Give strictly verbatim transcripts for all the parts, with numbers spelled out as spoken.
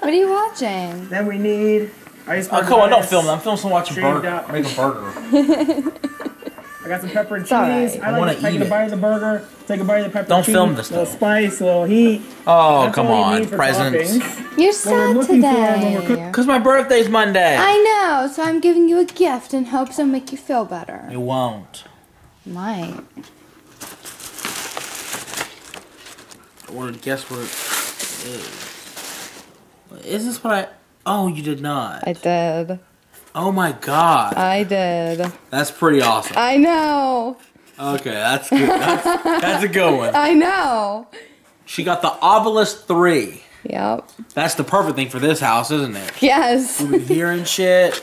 What are you watching? Then we need iceberg. Oh, cool. I'm not filming. I'm filming. Some watching burger. Up. Make a burger. I got some pepper and cheese. Right. I, I like to take a bite of the burger. Take a bite of the pepper. Don't and cheese. film this. Little though. spice, little heat. Oh, that's come on, presents. You're sad today. Because my birthday's Monday. I know, so I'm giving you a gift in hopes it'll make you feel better. You won't. Might. I want to guess what it is. Is this what I... Oh, you did not. I did. Oh my god. I did. That's pretty awesome. I know. Okay, that's good. That's, that's a good one. I know. She got the Ovilus three. Yep. That's the perfect thing for this house, isn't it? Yes. We've been hearing shit.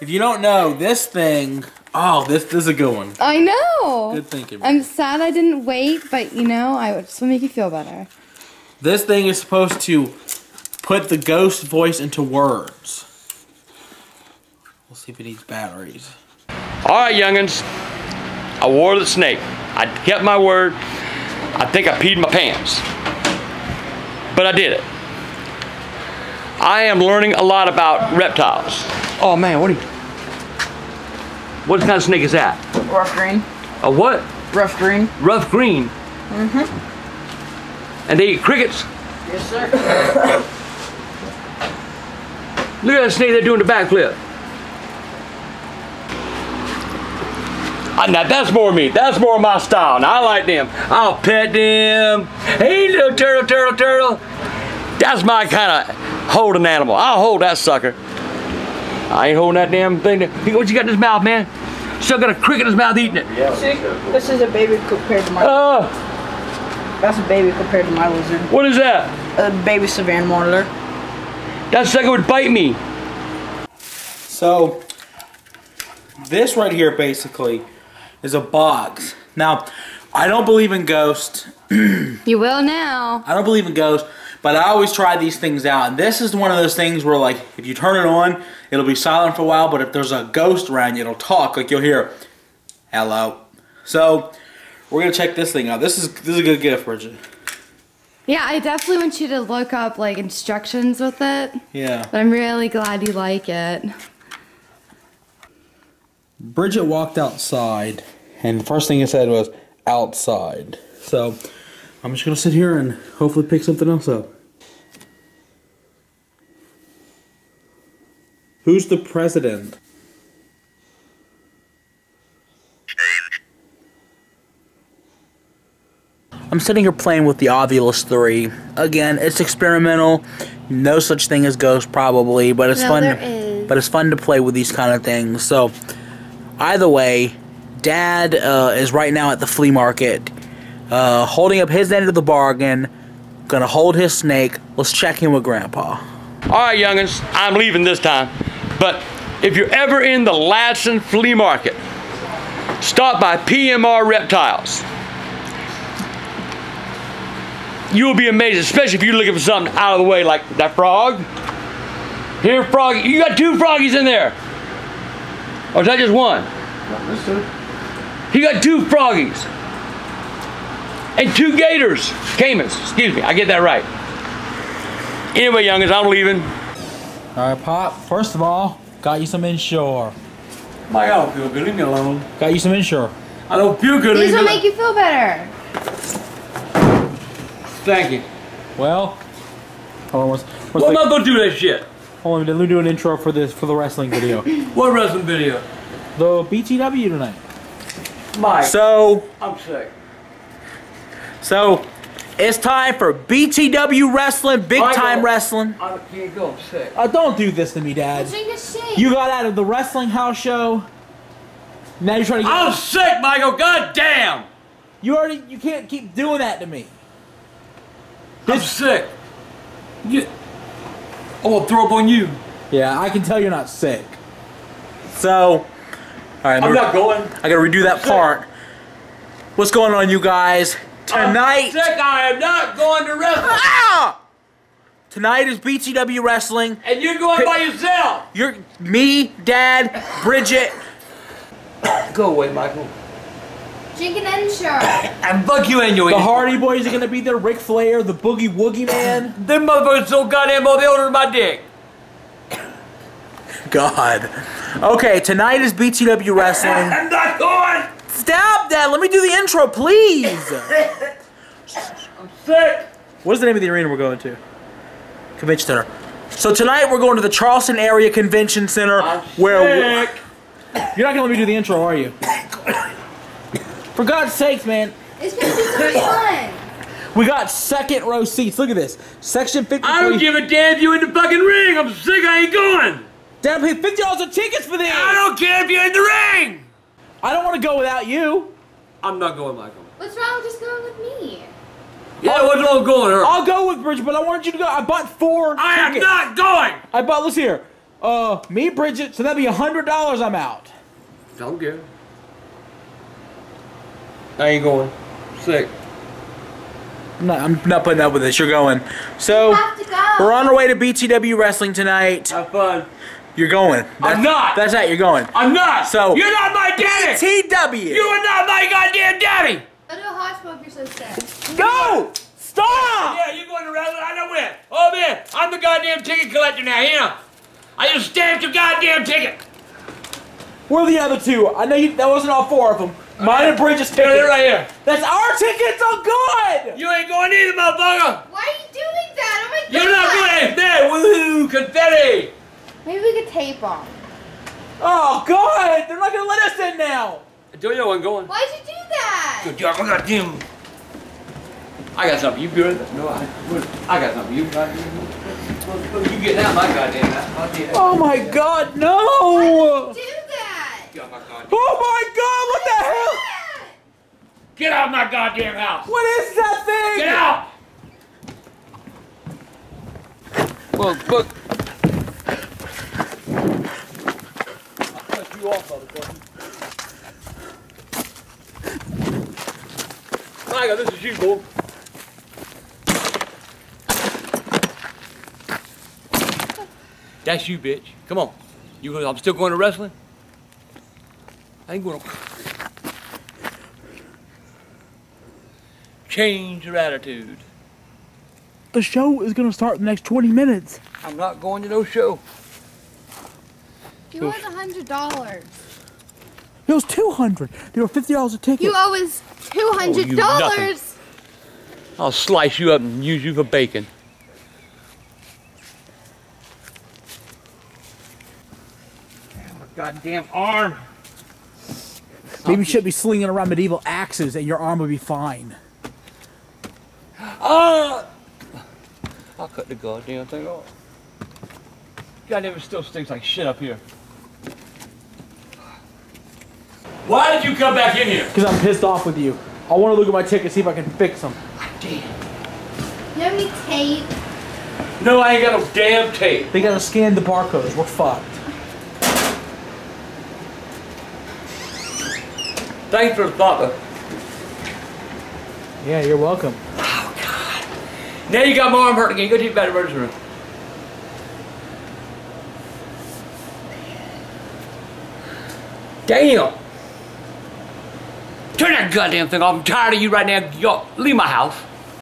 If you don't know, this thing... Oh, this, this is a good one. I know. Good thinking. I'm sad I didn't wait, but you know, I just want to make you feel better. This thing is supposed to put the ghost voice into words. We'll see if it needs batteries. All right, youngins. I wore the snake. I kept my word. I think I peed my pants. But I did it. I am learning a lot about reptiles. Oh, man, what are you... What kind of snake is that? Rough green. A what? Rough green. Rough green? Mm-hmm. And they eat crickets? Yes, sir. Look at that snake, they're doing the backflip. Now that's more me. That's more my style. Now I like them. I'll pet them. Hey, little turtle, turtle, turtle. That's my kind of holding animal. I'll hold that sucker. I ain't holding that damn thing. What you got in his mouth, man? Still got a cricket in his mouth eating it. Yeah, see, this is a baby compared to my uh, lizard. That's a baby compared to my lizard. What is that? A baby Savannah monitor. That sucker would bite me. So, this right here basically is a box. Now, I don't believe in ghosts. You will now. I don't believe in ghosts. But I always try these things out, and this is one of those things where, like, if you turn it on, it'll be silent for a while, but if there's a ghost around you, it'll talk, like you'll hear, hello. So, we're going to check this thing out. This is this is a good gift, Bridget. Yeah, I definitely want you to look up, like, instructions with it. Yeah. But I'm really glad you like it. Bridget walked outside, and the first thing it said was, outside. So, I'm just going to sit here and hopefully pick something else up. Who's the president? I'm sitting here playing with the Ovilus three. Again, it's experimental. No such thing as ghosts, probably, but it's no, fun. To, but it's fun to play with these kind of things. So, either way, Dad uh, is right now at the flea market, uh, holding up his end of the bargain. Gonna hold his snake. Let's check in with Grandpa. All right, youngins, I'm leaving this time. But if you're ever in the Ladson Flea Market, stop by P M R Reptiles. You'll be amazed, especially if you're looking for something out of the way like that frog. Here, froggy. You got two froggies in there. Or is that just one? He got two froggies. And two gators. Caymans. Excuse me. I get that right. Anyway, youngins, I'm leaving. All right, Pop. First of all, got you some insure. Mike, I don't feel good. Leave me alone. Got you some insure. I don't feel good. These will make you feel better. Thank you. Well, hold on. What's, what's well, the, I'm not gonna do that shit. Hold on. Let me do an intro for this for the wrestling video. What wrestling video? The B T W tonight. Mike. So. I'm sick. So, it's time for B T W wrestling, big I time wrestling. I can't go, I'm sick. Oh, don't do this to me, Dad. You got out of the wrestling house show. Now you're trying to get I'm out. sick, Michael, god damn! You already, you can't keep doing that to me. This, I'm sick. You, I will throw up on you. Yeah, I can tell you're not sick. So, alright, I'm not going. I gotta redo that part. What's going on, you guys? Tonight, I'm sick. I am not going to wrestling. Ah! Tonight is B T W wrestling, and you're going by yourself. You're me, Dad, Bridget. Go away, Michael. Chicken and shark. And fuck you and you. The Hardy Boys are gonna be there. Ric Flair, the Boogie Woogie Man. Them motherfuckers so goddamn old, they ordered my dick. God. Okay, tonight is B T W wrestling. I'm not going. Stop that. Let me do the intro, please. I'm sick. What is the name of the arena we're going to? Convention Center. So tonight we're going to the Charleston Area Convention Center. I'm where sick. You're not gonna let me do the intro, are you? For God's sakes, man. It's gonna be so fun. We got second row seats. Look at this. Section fifty. I don't give a damn if you in the fucking ring. I'm sick. I ain't going. Damn, pay fifty dollars of tickets for this. I don't care if you're in the ring. I don't want to go without you. I'm not going, Michael. What's wrong with just going with me? Yeah, I'll, what's wrong with going? Her? I'll go with Bridget, but I wanted you to go. I bought four. I tickets. am not going. I bought. Let's hear. Uh, me, Bridget. So that'd be a hundred dollars. I'm out. Don't care. I ain't going. Sick. I'm not, I'm not putting up with this. You're going. So, go. We're on our way to B T W wrestling tonight. Have fun. You're going. That's, I'm not. That's right. You're going. I'm not. So you're not my daddy. B T W. You are not my goddamn daddy. I do a hot smoke. You're so sad. Go. Stop. Yeah, you're going to wrestling. I know where. Oh man, I'm the goddamn ticket collector now. Here. You know? I just stamped your goddamn ticket. Where are the other two? I know you, that wasn't all four of them. Mine and Bridget's tickets. They're right here. That's our tickets. Oh, God! You ain't going either, motherfucker. Why are you doing that? Oh my God! You're not going there. Woo! Confetti. Maybe we could tape them. Oh God! They're not gonna let us in now. I don't know. I'm going. Why'd you do that? Good job. I got him. I got something. You good? No, I. I got something. You got. You get out my goddamn house. Oh my God! No! Why did you do that? Oh my God! What the hell? Get out of my goddamn house! What is that thing? Get out! Well, fuck. I'll cut you off, motherfucker. My God, this is you, bull. That's you, bitch. Come on. You, I'm still going to wrestling? I ain't going to... Change your attitude. The show is going to start in the next twenty minutes. I'm not going to no show. You owe us one hundred dollars. It was two hundred dollars. They were fifty dollars a ticket. You owe us two hundred dollars. Oh, I'll slice you up and use you for bacon. Goddamn arm. Maybe you should be slinging around medieval axes and your arm would be fine. Ah! I'll cut the goddamn thing off. Goddamn, it still stinks like shit up here. Why did you come back in here? Because I'm pissed off with you. I want to look at my ticket, see if I can fix them. Damn. You have any tape? No, I ain't got no damn tape. They gotta scan the barcodes. We're fucked. Thanks for the thought. Yeah, you're welcome. Oh, God. Now you got my arm hurt again. Go to your bad emergency room. Damn. Turn that goddamn thing off. I'm tired of you right now. Yo, leave my house.